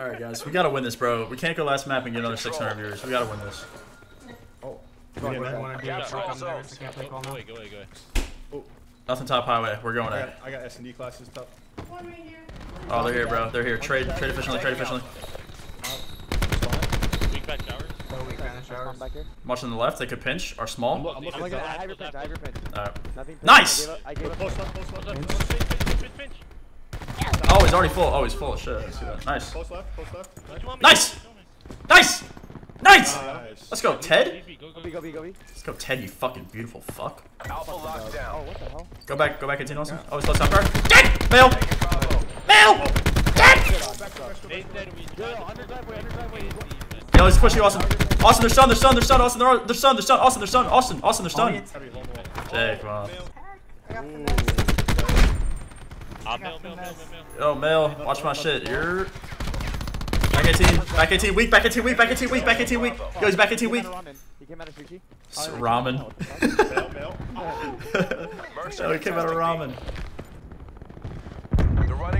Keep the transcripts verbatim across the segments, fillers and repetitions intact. All right, guys, we gotta win this, bro. We can't go last map and get another six hundred viewers. We gotta win this. Oh, yeah, yeah, I want to yeah, truck on there. Can't go, go away, go away, go away. Oh. Nothing top highway. We're going I got, at. I got S and D classes top. One right here. Oh, they're here, bro. They're here. Trade, trade efficiently. Trade efficiently. Weak back showers. Weak back showers. Much on the left. They could pinch. Are small. I'm looking. I have your pinch. I have your pinch. All right. Nice. I gave up. Post up. Post up. Pinch. Pinch. Pinch. Oh, he's already full. Oh, he's full. Shit. I see that. Nice. Post left. Post left. Nice. Nice. Nice. Let's go, Ted. Go B, go B, go B. Let's go, Ted. You fucking beautiful fuck. Alpha locked down. Oh, what the hell? Go back. Go back, Ted Nelson. Oh, he's left side guard. Dead. Bail. Bail. Dead. Yo, he's pushing. Awesome. Awesome. They're stunned. They're stunned. They're stunned. Awesome. They're they're stunned. They're stunned. Awesome. They're stunned. Awesome. Awesome. They're stunned. Hey, come on. Uh, mail, mail, mail, mail, mail. Yo, Mel, watch my shit. You're back at team, back at team, weak, back at team, weak, back at team, weak, back at team, weak. Yo, he's back at team, weak. He came out of Fuji. Ramen. Oh, he came out of ramen.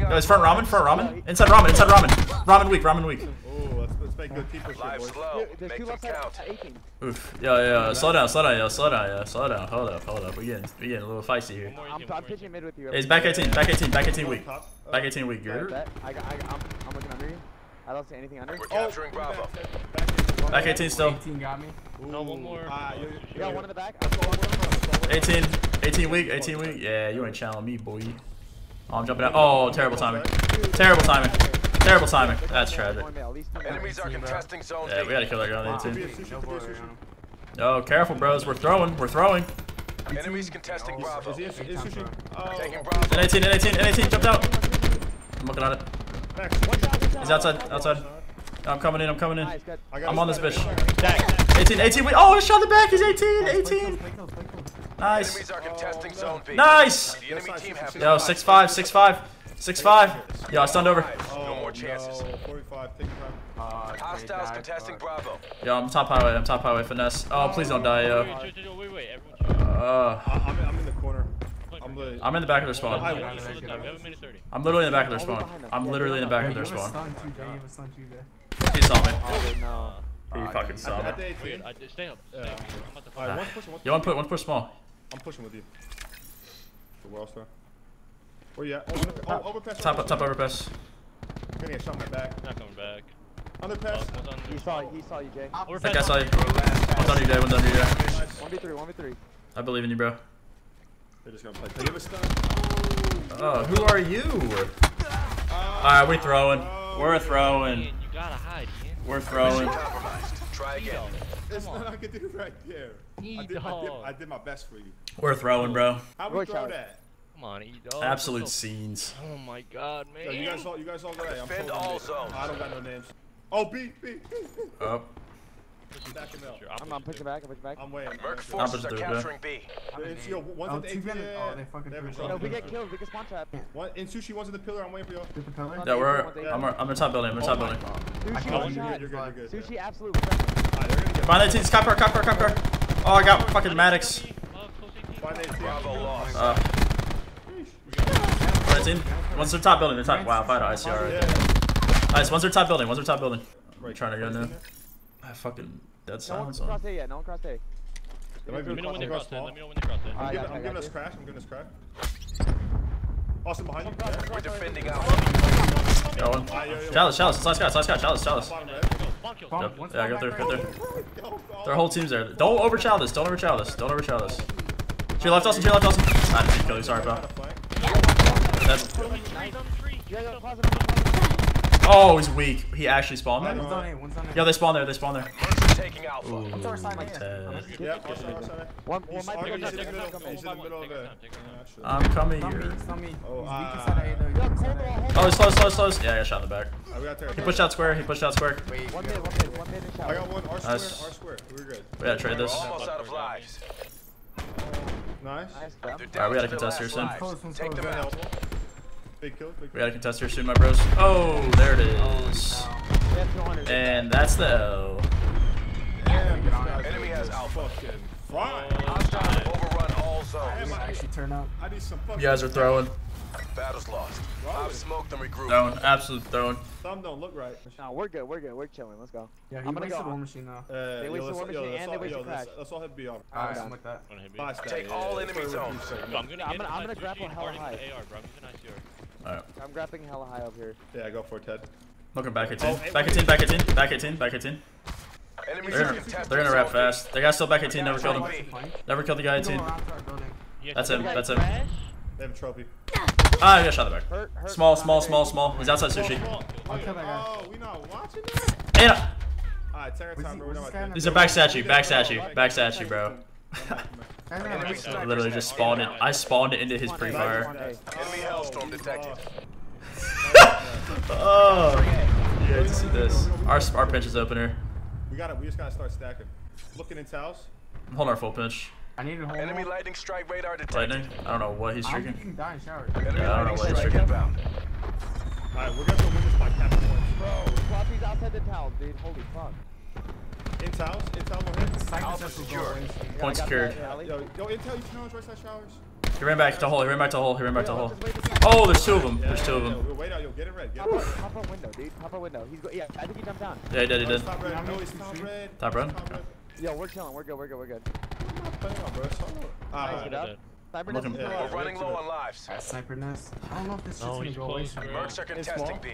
Yo, he's front ramen, front ramen, inside ramen, inside ramen, ramen weak, ramen weak. Oh, let's, let's make good people shit, boys. There's two left at eighteen. Oof. Yo, yo, slow down, slow down, yo, slow down, yo, slow down. Hold up, hold up. We getting, we getting a little feisty here. I'm, I'm pitching mid with you. Hey, it's back eighteen, back eighteen, back eighteen weak, back eighteen weak. You're. I, I, I'm, I'm looking under you. I don't see anything under. We're capturing Bravo. Back eighteen still. eighteen got me. No, one more. Yeah, one in the back. eighteen, eighteen weak, eighteen weak. Yeah, you ain't challenging me, boy. Oh, I'm jumping out. Oh, terrible timing. Terrible timing. Terrible timing. That's tragic. Enemies are contesting zone. Yeah, we gotta kill that guy on eighteen. Oh, careful, bros. We're throwing. We're throwing. Enemies contesting Bravo. Is he taking Bravo? N eighteen, N eighteen, N eighteen, jumped out. I'm looking at it. He's outside. Outside. I'm coming in. I'm coming in. I'm on this bitch. eighteen, eighteen. Oh, I shot the back. He's eighteen. eighteen. Nice. Enemies are contesting zone B. Nice. The enemy team have yo, six five, six five, six five. Yo, I stunned over. Oh, no more chances. No. forty-five, uh, hostiles contesting Bravo. Yo, I'm top highway. I'm top highway finesse. Oh, please don't die, yo. Uh, I'm in the corner. I'm in the back of their spawn. I'm literally in the back of their spawn. I'm literally in the back of their spawn. He saw me. He fucking saw me. Stay up. Yo, one push, one push small. I'm pushing with you. Where else, sir? Where you at? Oh, overpass. Top up, top overpass. I'm gonna get shot in my back. Not coming back. Underpass. He saw you, he saw you, Jay. I think I saw you. One's on you, Jay. One's on you, Jay. one v three, one v three. I believe in you, bro. They're just gonna play. They give a stun. Oh, who are you? Alright, we throwing. We're throwing. You gotta hide, man. We're throwing. Try again. There's nothing I can do right there. I did, I, did, I did my best for you. We're throwing, bro. How we throw that? Come on, E-Dog. Absolute scenes. Oh my god, man. Yo, you guys all, you guys all right. I'm defend all zones. I don't got no names. Oh, B, B, B. Up. I'm, I'm pushing back, I'm pushing back. I'm waiting. Merc forces are capturing B. It's yo, one's at the A P. Oh, they fucking threw it. No, we get killed, we get spawn trap. One, and Sushi, one's in the pillar, I'm waiting for y'all. Different pillar? Yeah, we're, I'm, I'm in top building, I'm in top building. Sushi, one shot. Sushi, absolute. Find that team, cop car, cop car, cop car. Oh, I got fucking Maddox. Uh, one nine. Once they're top building, they're top. Wow, fight I C R right there. Nice, once they're top building, once they're top building. We're trying to get in there. I fucking dead silence on. No one cross A yet, no one cross A. Let me know when they cross A, let me know when they cross A. I'm giving us crash, I'm giving us crash. Austin behind you. We're defending out. Chalice, Chalice, it's last guy, it's last guy, Chalice, Chalice. Yep. Yeah, go through, go through. Their whole team's there. Don't over Chalice, don't over Chalice, don't over Chalice. To your left, Austin, to your left, Austin. I didn't kill you, sorry, bro. That's. Oh, he's weak. He actually spawned there. Yeah, yo, they spawned there, they spawned there. Ooh, I'm coming here. Oh, he's close, close, close. Yeah, I got shot in the back. He pushed out square, he pushed out square. I got one, R square. We're good. We gotta trade this. Nice. Alright, we gotta contest here soon. Take them out. Big kill, big kill. We got a contest here soon, my bros. Oh, there it is. Oh, no. And that's the L. Yeah, enemy has alpha. Overrun all zones. You guys are throwing. Battle's lost. I've smoked and regrouped. Throwing, absolute throwing. Some don't look right. No, we're good, we're good, we're chilling. Let's go. Yeah, I'm gonna go. War machine now. Uh, they wasted War Machine and they wasted Crash. Let's all hit B R. Alright, something like that. Take all enemy zones. I'm gonna grapple hella high. Alright. I'm grappling hella high up here. Yeah, go for it, Ted. Looking back at ten. Back at ten, back at ten, back at ten, back at ten. They're gonna wrap fast. They got still back at ten, never killed him. Never killed the guy at ten. That's him, that's him. They have a trophy. Ah, I got shot in the back. Hurt, hurt, small, small, small, small. He's outside sushi. Oh, we not watching this? Alright, Terra time, bro. We're not watching. These are back statue, back statue, back statue, bro. I literally just spawned it. I spawned it into his pre-fire. Enemy hellstorm detected. Oh, you guys see this. Our, our pinch is opener. We gotta, we just gotta start stacking. Looking in towels. I'm holding our full pinch. I need to hold enemy on. Lightning strike radar detected. Lightning? I don't know what he's drinking. I, yeah, I don't know what he's drinking. Alright, we're gonna go win this by captain points. Bro, Floppy's outside the towels, dude. Holy fuck. In towels? In towels on him? Alpha secure. Point secured. Yo, yo, in towels, you challenge right side showers. He ran back to hole, he ran back to hole, he ran back to hole. Oh, there's two of them. There's two of them. We'll wait out, yo, get it red. Pop out window, dude. Pop out window. He's go yeah, I think he jumped down. Yeah, he did, he did. Top red. Top red? Yo, we're chilling, we're good, we're good, we're good. Playing on, bro. Uh, it up. Cyber nest. Yeah, we're running low on lives. Cyber nest. I don't know if this is going to go away. Mercs are contesting B.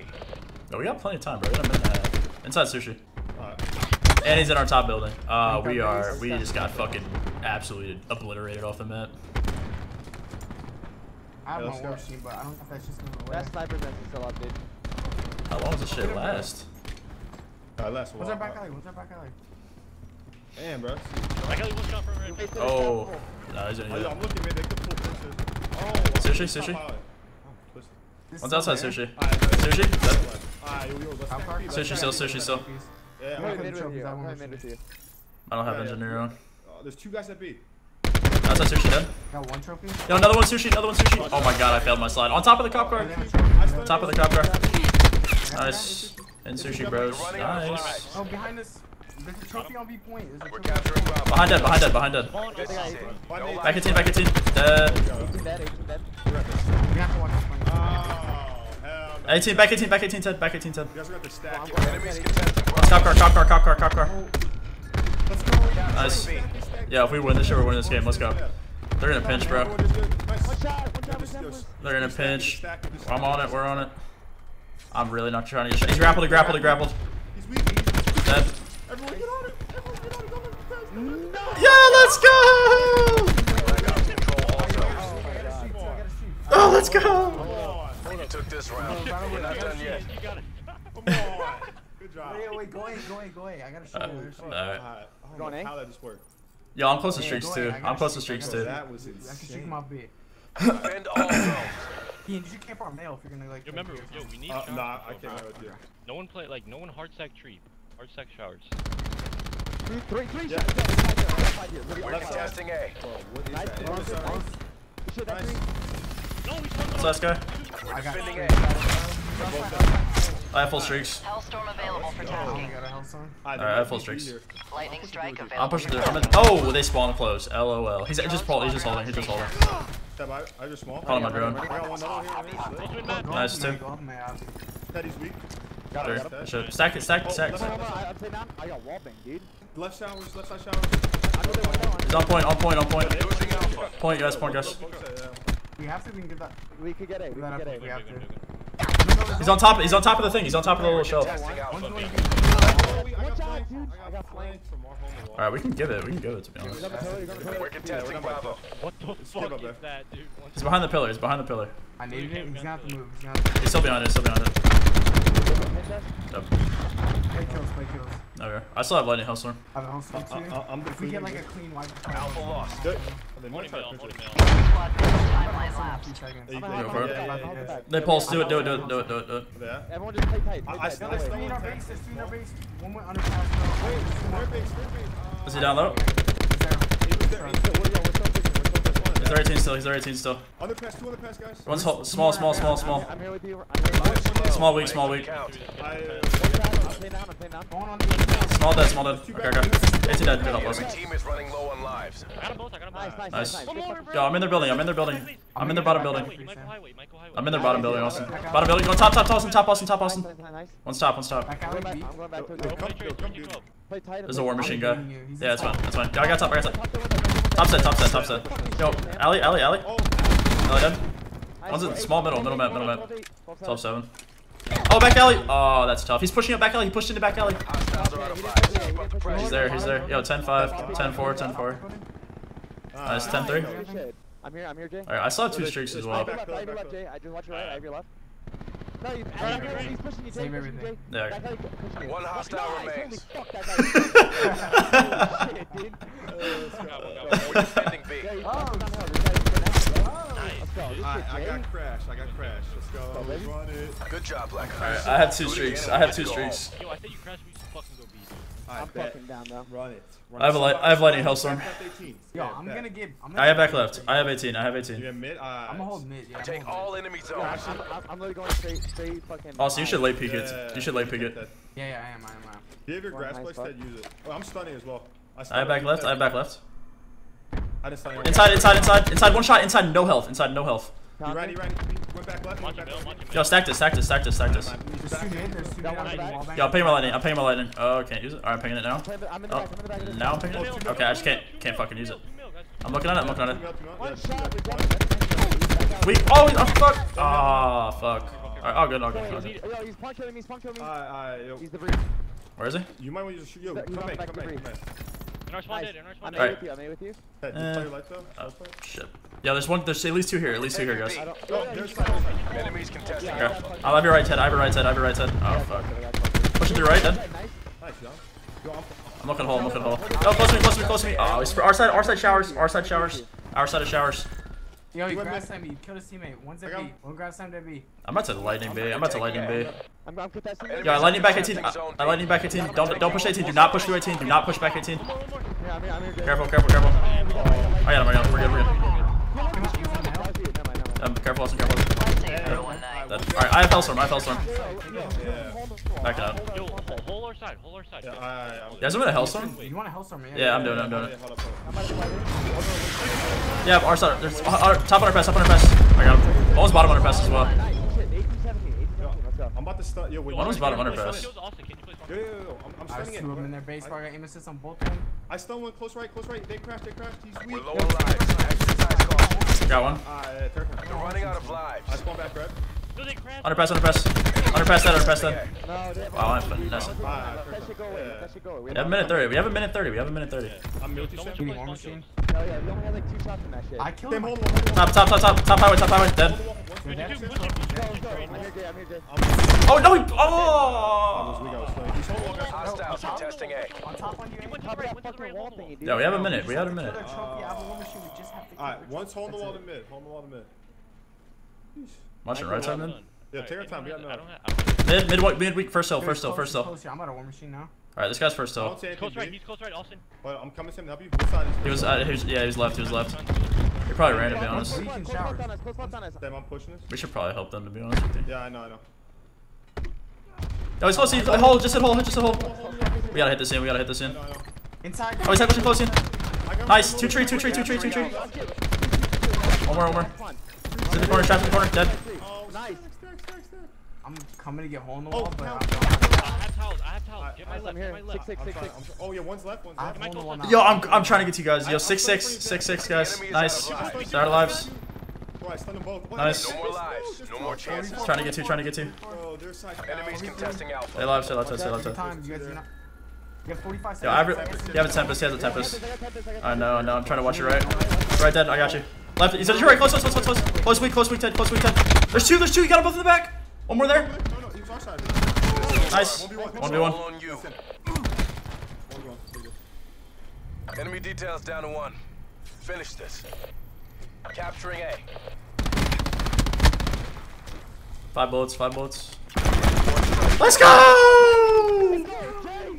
No, we got plenty of time, bro. We got a minute and a half. Inside sushi. Right. And he's in our top building. Uh, we are. We just got fucking absolutely obliterated off the map. I don't know machine, but I don't know if that's just going to go away. That cyber nest is still up, dude. How long does this shit last? Alright, last one. What's our back alley? What's our back alley? Damn, bro. Oh, nah, he's in here. I'm looking, man. They could pull pictures. Sushi, sushi. One's outside, sushi. Sushi? Sushi still, sushi still. I don't have engineer on. There's two guys that beat. Outside, sushi dead. Got one trophy. Yo, another one, sushi, another one, sushi. Oh my god, I failed my slide. On top of the cop car. Top of the cop car. Nice. And sushi, bros. Nice. Oh, behind us. There's a trophy on B point. There's a trophy. Behind dead, behind dead, behind dead. Back at team, back at team. Dead. eighteen, back at team, back at team, Ted, back at team, Ted. Cop car, cop car, cop car, cop car. Nice. Yeah, if we win this shit, we're winning this game. Let's go. They're gonna pinch, bro. They're gonna pinch. I'm on it, we're on it. I'm really not trying to get shit. He's grappled, he grappled, he grappled. Dead. Everyone get on it! Everyone get on it! Go back, go back, go back. Yeah, let's go! Oh, let's go! You took this round. We're not done yet. Come on. Good job. Wait, wait, go away, go away, go away. I gotta shoot you. Alright. Go on, eh? How that just worked. Yo, I'm close to streaks too. I'm close to streaks too. That was insane. I can shoot my bit. Defend all zones. Ian, you should camp our mail if you're gonna like. Remember, yo, we need. Nah, I can't with you. No one play like no one hard sack tree. Hard sack showers. Three, three, three yeah. shots. We're contesting A. Bro, what is nice, that? Nice. Nice. Nice. What's last guy? We're defending A. I have full streaks. Hellstorm available for tasking. Alright, I have full streaks. Lightning strike available. I'm pushing through. I'm in. Oh, they spawn close. L O L. He's just holding. He's just holding. He's just holding. I just small. Hold on my drone. Nice, two. Teddy's weak. Got it, got it. Stack it, stack it, stack it. I got wallbang, dude. Left showers, left side showers. He's on point, on point, on point. Point, guys, point, guys. We have to, we can get that. We could get it, we can get it. We have to. He's on top, he's on top of the thing. He's on top of the little shelf. Alright, we can get it, we can get it, to be honest. We're contesting Bravo. What the fuck is that, dude? He's behind the pillar, he's behind the pillar. I needed him, he's gonna have to move. He's still behind it, he's still behind it. Yep. Play kills, play kills. Okay. I still have lightning hellstorm. I have a hellstorm too. Uh, uh, I'm if we get like a clean wipe. Alpha lost. Good. They might try to push it. You go for it. They pulse. Do it, do it, do it, do it, do it, do it. Yeah. Everyone just play tight. I still have three in our base. There's three in our base. One more underpass. Wait, where base, where base? Is he down low? He's there eighteen still, he's there eighteen still. Underpass, two underpass guys. One's small, small, small, small. Small weak, small weak. plane down, plane down. Small dead, small dead. Okay, okay. eighty dead, they're not close. Nice. Yo, I'm in their building, I'm in their building. I'm in their bottom building. I'm in their bottom building, Austin. Bottom building, go top, top, Austin, top, Austin, top, Austin. One's top, one's top. There's a war machine guy. Yeah, that's fine, that's fine. Yo, I got top, I got top. Top set, top set, top set. Yo, alley, alley, alley. Alley dead. One's in small middle, middle map, middle map. Top seven. Oh, back alley! Oh, that's tough. He's pushing up back alley. He pushed into back alley. He's there, he's there. Yo, ten five, ten four, ten four. Nice, ten three. I'm here, I'm here, Jay. Alright, I saw two streaks as well. I have your left, Jay. I just watch your right, I have your left. No, he's pushing you, Jay. Yeah. One hostile remains. I, I got crashed, I got crashed. Let's go. Let's run it. Good job, Black. Alright, I have two streaks. I have two streaks. Yo, I think you crashed, we should fucking go beat it. I'm fucking down though. Run it. Run I have a light I have lightning hellstorm. Yo, I'm gonna give I'm gonna I have back left. I have eighteen. I have eighteen. You have mid? Uh, I'm gonna hold mid, yeah. Take all enemy zones. I'm, I'm, I'm literally going straight straight fucking. Also, you should late peek it. You should late peek it. Yeah, yeah, I am, I am, I am. Do you have your grass place that use it? Oh, I'm stunning as well. I have back left, I have back left. Inside, inside, inside, inside, one shot, inside, no health, inside, no health. You ready, ready? Went back left, went back left. Yo, stack this, stack this, stack this, stack this. Yo, I'm pinging my lightning, I'm pinging my lightning. Oh, can't use it. Alright, I'm pinging it now. Oh, now I'm pinging it? Okay, I just can't, can't fucking use it. I'm looking at it, I'm looking at it. We, oh, oh, fuck. Ah, oh, fuck. Alright, all good, all good, all good. Yo, he's punk killing me, he's punk killing me. Alright, alright, yo. He's the breeze. Where is he? You might want to just shoot, yo, come in, come in, come in. Nice. I'm in with you, I'm in with you. Hey, you play your lights though? Oh, shit. Yeah, there's one, there's at least two here, at least two here, guys. Oh, there's enemies contesting. Okay. I'll have your right head, I have your right head, I have your right head. Oh, fuck. Push it through right, then. I'm looking hole, I'm looking hole. Oh, close to me, close to me, close to me. Oh, he's for our side, our side showers, our side showers, our side of showers. Yo, you grabbed Sam B, you killed his teammate. One's at B, one grabs Sam to B. I'm about to lightning B, I'm about to lightning B. I'm, I'm Yo, I lightning back eighteen. I, I lightning back eighteen. Don't don't push eighteen. Do not push through eighteen. Do not push back eighteen. Careful, careful, careful. I got him. I got him. We're good. We're good. Um, careful, Austin. Careful. Yeah. All right, I have hellstorm. I have hellstorm. Back it up. Yo, hold our side. Hold our side. You guys want a hellstorm? You want a hellstorm? Yeah, I'm doing it. I'm doing it. Yeah, our side. There's our, top on our pass. Top on our pass. I got him. One's bottom on our pass as well. I'm about to start. Yo, wait, one was about to underpass. Yo, yo, yo, I'm, I'm starting it. I threw him in their base. I got aim assist on both of them. I stole one close right, close right. They crashed, they crashed. He's weak. We're low on lives. Got one. Uh, third one. They're running out of lives. I spawned back red. Underpass, underpass. Underpass that, underpass that. Wow, I'm finessing. We have a minute thirty. We have a minute thirty. We have a minute thirty. I'm multi shooting war machine. Hell yeah, we only had like two shots in that shit. I killed him. Top, top, top, top. Top highway, top highway. Dead. Oh no! He, oh! Yeah, we have a minute. We had a minute. Alright, once hold the wall to mid. Hold the wall to mid. Watching right time then? Yeah, take our time. We got no. Mid, mid, mid, mid weak. First hill, first hill, first hill. I'm at a war machine now. Alright, this guy's first hill. He's close right. He's close right. Austin. I'm coming to him. Help you. He was. Uh, he was. Yeah, he was left. He was left. They probably ran, to be honest. We should probably help them, to be honest with you. Yeah, I know, I know. Oh, he's close in. Hold, just hit hole, just hit hole. We gotta hit this in, we gotta hit this in. Inside. Oh, he's actually close in. Nice. Two tree, two tree, two tree, two tree. One more, one more. He's in the corner, trapped in the corner, dead. Nice. I'm coming to get hole in the wall, but I'm not. I have towels. Get my left, get my left. Six, six, six, six. Oh yeah, one's left, one's left. Yo, I'm I'm trying to get to you guys. Yo, six, six, six, six, guys. Nice. Start lives. Nice. No more lives. No more chances. Trying to get to, trying to get to. Enemies contesting alpha. They live, stay live, stay live, stay live. You have forty-five seconds. You have a tempest. He has a tempest. I know, no, I'm trying to watch it right. Right, Ted. I got you. Left. He's at your right. Close, close, close, close, close. Close weak, close weak, Ted. Close weak, Ted. There's two. There's two. You got them both in the back. One more there. Nice. one v one. Enemy details down to one. Finish this. Capturing A. Five bullets, five bullets. Let's go!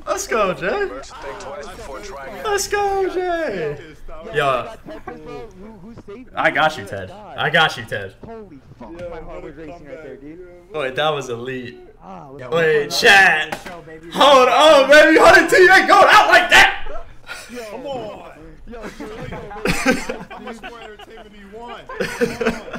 Let's go, Jay. Let's go, Jay. Yo. I got you, Ted. I got you, Ted. Holy fuck, my heart was racing right there, dude. Wait, that was elite. Wait, chat. Hold on, baby. one hundred T ain't going out like that. Yo, come on. Yo, really, how much more entertainment do you want?